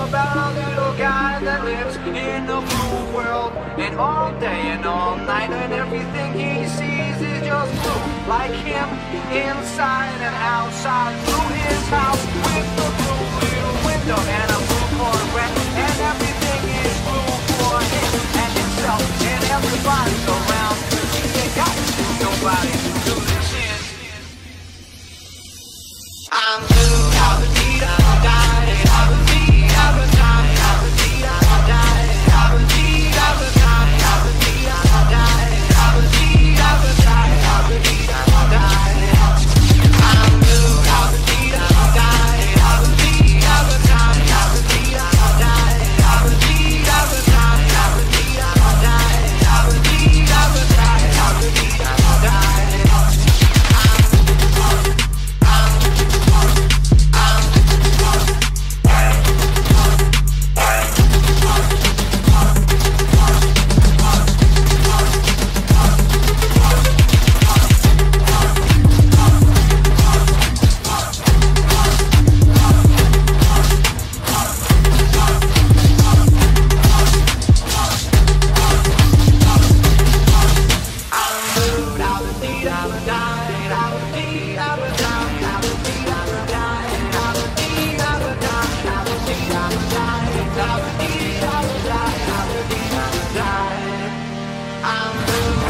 about a little guy that lives in a blue world, and all day and all night, and everything he sees is just blue, like him, inside and outside, through his house, with the blue little window and a blue Corvette, and everything is blue for him and himself, and everybody's around, cause he ain't got nobody to listen. I'm blue, I'm I'm blue.